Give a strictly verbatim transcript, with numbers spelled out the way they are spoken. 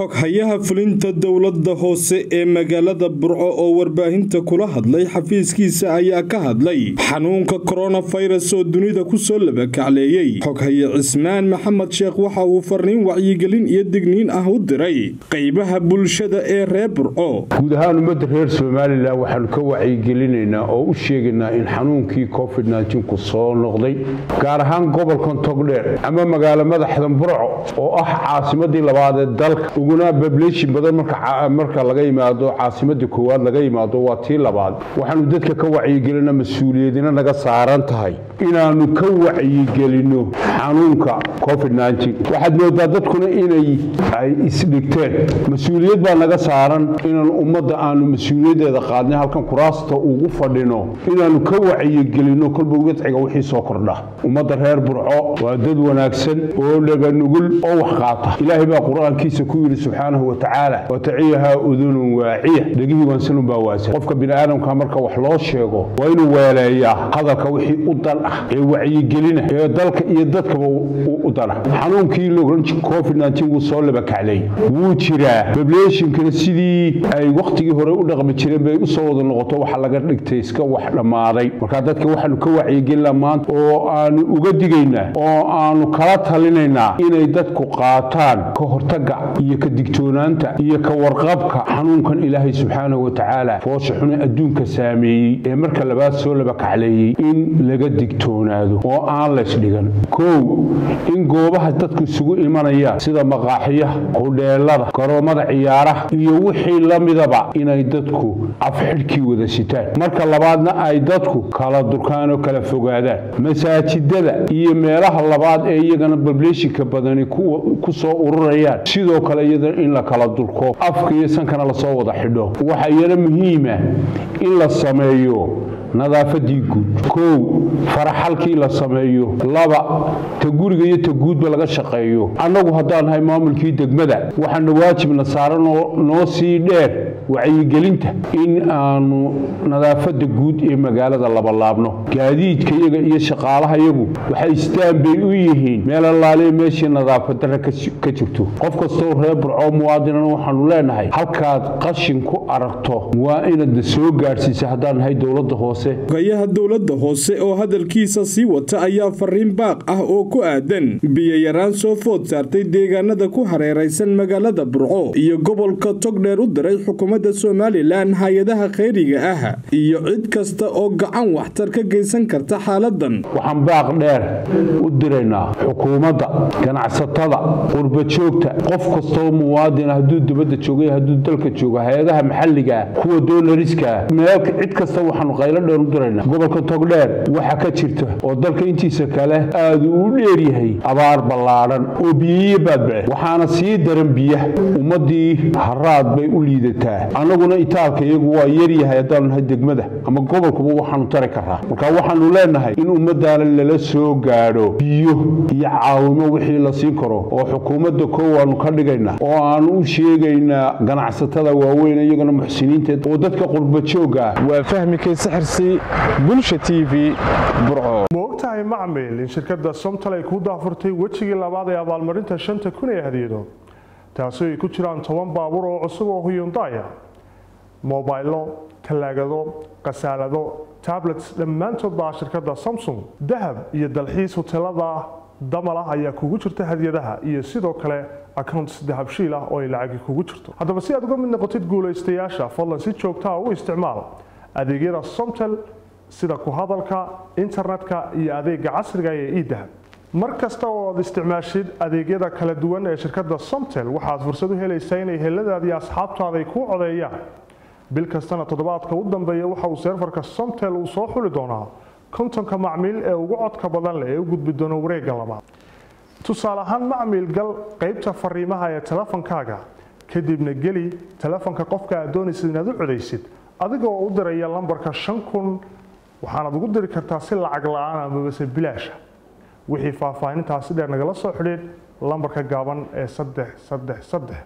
xoghayaha fulinta dawladda hoose ee magaalada Burco oo warbaahinta kula hadlay xafiiskiisa ayaa ka hadlay xanuunka coronavirus oo dunida ku soo labakacleeyay. Xoghaye Cismaan Maxamed Sheekh waxa uu fariin wacyigelin iyo digniin ah u diray qaybaha bulshada ee reer Burco. Guud ahaan ummadda reer Soomaaliland waxaan ka wacyigelineynaa oo u sheegaynaa in xanuunkii Covid nineteen ku soo noqday gaar ahaan gobolka Togdheer ama magaalada madaxda Burco oo ah caasimadii labaad ee dalka uguna population badan marka marka laga yimaado caasimadii koowaad laga yimaado waa tii labaad waxaanu dadka ka wacyigelinaa mas'uuliyadina naga saaran tahay inaanu ka wacyigelino xanuunka Covid nineteen waxaad moodaa dadkuna inay ay isdhigteen mas'uuliyad baa naga saaran inaan ummadda aanu mas'uuliyadeeda qaadnay halkan kuraasta ugu fadhino inaanu ka wacyigelino kulba ugudciga wixii soo kordha ummadda reer Burco waa dad wanaagsan oo laga nugul أو خاطة إلهي بقرآن كيس كويل سبحانه وتعالى وتعيها أذن واعية دقيه وانسلم بواسع وفق بن آدم كامرك وحلاش شاقه وين ولايا هذا كوحي أضلع وعي جلنا يضلك يضلك وأضلع حنون كيلو غنش كوفي ناتين وصل بك عليه وترى ببلاش يمكن السيدي أي وقت يهرب ولا بتشري بيصور النقطة وحلقات لكتيسك وحلا ماري وكادتك وحلو كوعي جل ما أو أن وجد جينا أو أن كرات هلنا إن dadku qaataan ka hortaga iyo ka digtoonaanta iyo ka warqabka xanuunkan Ilaahay subhanahu wa ta'ala foosxuna adduunka saameeyay ee marka labaad soo laba kacleeyay in laga digtoonaado oo aan la isdhigan koow in goobaha dadku isugu imanayaan sida maqaaxiyaha hudheelada garoomada ciyaaraha iyo wixii la midaba inay dadku afxirkii wada sitaan marka labaadna ay dadku kala durkaano kala fogaadaan masaajidada iyo meelaha labaad ee iyagana populationka badan kusoo ururayaan sidoo kale iyadoo in la kala durko afka iyo sankana la soo wada xidho waxa yara muhiim ah in la sameeyo nadaafadii guud koow faraxalkii la sameeyo laba ta guriga iyo ta guudba laga shaqeeyo anagu hadaan hay maamulkii degmada waxaan waajibna saaran noo sii dheer wacyigelinta in aanu nadaafada guud ee magaalada laba laabno gaadiidka iyaga iyo shaqaalaha iyagu waxay istaan bay u yihiin meel allaale meeshii nadaafada ka jirto qof kastoo reer Burco muwaadinana waxaanu leenahay halkaad qashin ku aragto waa inaad soo gaarsiiso hadaan hay dawladda Gayaha dawladda hoose oo hadalkiisa sii wata ayaa fariin baaq ah oo ku aadan biyo yaraan soo food saartay deegaanada ku hareeraysan magaalada Burco iyo gobolka Togdheer u diray xukuumadda Soomaaliland hay'adaha khayriga ah iyo cid kasta oo gacan waxtar ka geysan karta xaaladdan waxaan baaq dheer u diraynaa xukuumadda ganacsatada qurba joogta qof kasta oo muwaadin ah hadduu dibadda joogo hadduu dalka joogo hay'adaha maxalliga kuwa doolariska meel cid kasta waxaan qayl gobolka Togdheer waxa ka jirta oo dalka intiisa kale aad u dheer yahay abaar ballaaran oo biyo badbay waxaana sii daran biyaha ummadii haraad bay u liidataa anaguna itaalka iyagu waa yar yahay hadaan ha degmada ama gobolkuba waxaanu tari karaa marka waxaanu leenahay in ummadaan lala soo gaaro biyo iyo caawimo wixii la siin karo oo xukuumadda koowaanu ka dhigaynaa oo aan u sheegaynaa ganacsatada waaweyn iyagana muxsiniinta oo dadka qurba jooga waa fahmi kaysa بلشة تي في برعو موقتها معمل إن شركة دسم تلاقي كودا فرتي وتشيل لبعض يعضل مرنتها شن تكون يهديدون تاسوي كتيران توان بابورو عصوا هيون ضايع موبايلو تلاجدو قسالدو تابلت لما تبع شركة دسامسونج ذهب يدلحيس وتلاضع ضمرها هي كوجرت هديدها يصيدوا كله accounts ذهب شيله أو يلاقي كوجرته هذا بس يعتقد من نقطة تقول استياشة فلان سيتشوك تاو استعمال adeegyada somtel sida ku hadalka internetka iyo adeega casriga ah ee idaha markasta oo aad isticmaashid adeegyada kala duwan ee shirkadda somtel waxaad fursad u helaysaa inay heladaadii asxaabtaada ay ku codeeyaan bil kasta toddobaadka u dambeeya waxa uu serverka somtel uu soo xuli doonaa kontonka macmiil ee ugu codka badan leh ee u gudbi doona wareegga labaad tusaale ahaan macmiil gal qaybta fariimaha ee telefonkaaga kadibna geli telefonka qofka aad doonaysid inaad u codeysid adigoo u diraya lambarka shan kun waxaana ugu diri kartaa si lacag la'aan ah ama bas bilaash ah wixii faahfaahintaasi dheer naga la soo xiriir lambarka gaaban ee saddex saddex saddex